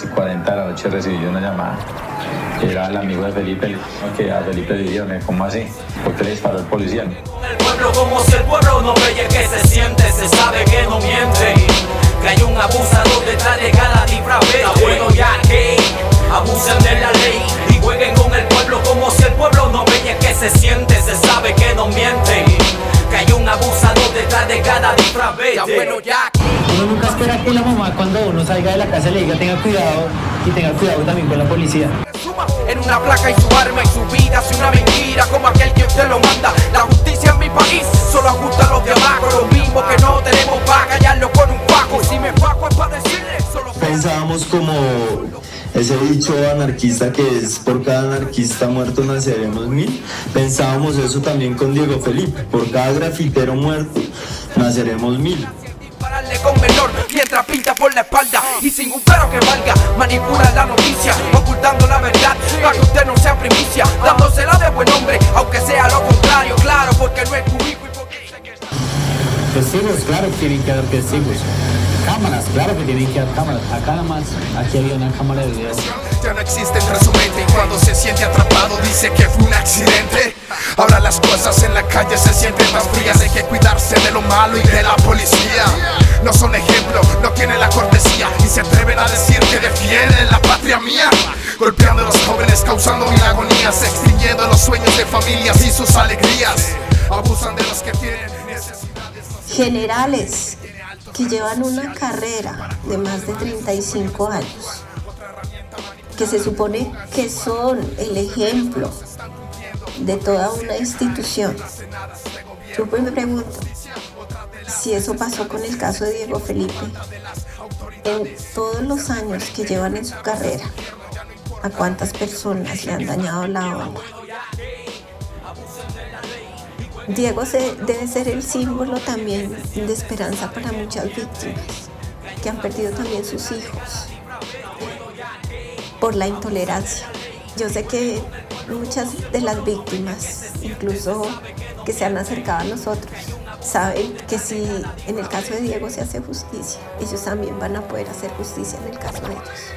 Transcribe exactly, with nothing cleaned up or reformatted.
diez y cuarenta de la noche recibí una llamada. Era el amigo de Felipe, que a Felipe le dijeron, ¿cómo así? ¿Por qué le disparó el policía? El pueblo como si el pueblo no veía que se siente, se sabe que no miente, que hay un abusador detrás de cada disfravete. Está bueno ya que abusen de la ley y jueguen con el pueblo como si el pueblo no veía que se siente, se sabe que no miente, que hay un abusador detrás de cada disfravete. Está bueno ya. Uno nunca espera que la mamá cuando uno salga de la casa le diga tenga cuidado y tenga cuidado también con la policía. En una placa y su arma y su vida es una mentira como aquel que usted lo manda. La justicia en mi país solo ajusta a los de abajo, los mismos que no tenemos para callarlo con un paco. Si me paco es para decirle solo... Pensábamos como ese dicho anarquista que es por cada anarquista muerto naceremos mil. Pensábamos eso también con Diego Felipe, por cada grafitero muerto naceremos mil. Con menor, mientras pinta por la espalda y sin un pero que valga, manipula la noticia, ocultando la verdad para que usted no sea primicia, dándosela de buen hombre, aunque sea lo contrario, claro, porque no es público y porque dice que está. Testigos, claro que tienen que haber testigos. Cámaras, claro que tienen que haber cámaras. Acá nada más, aquí había una cámara de video. Ya no existe entre su mente y cuando se siente atrapado dice que fue un accidente. Ahora las cosas en la calle se sienten más frías, hay que cuidarse de lo malo y de la policía. No son ejemplo, no tienen la cortesía y se atreven a decir que defienden la patria mía. Golpeando a los jóvenes, causando mil agonías, extinguiendo los sueños de familias y sus alegrías. Abusan de los que tienen necesidades sociales. Generales que llevan una carrera de más de treinta y cinco años, que se supone que son el ejemplo de toda una institución. Yo pues me pregunto si eso pasó con el caso de Diego Felipe. En todos los años que llevan en su carrera, ¿a cuántas personas le han dañado la honra? Diego se, debe ser el símbolo también de esperanza para muchas víctimas que han perdido también sus hijos por la intolerancia. Yo sé que muchas de las víctimas, incluso que se han acercado a nosotros, saben que si en el caso de Diego se hace justicia, ellos también van a poder hacer justicia en el caso de ellos.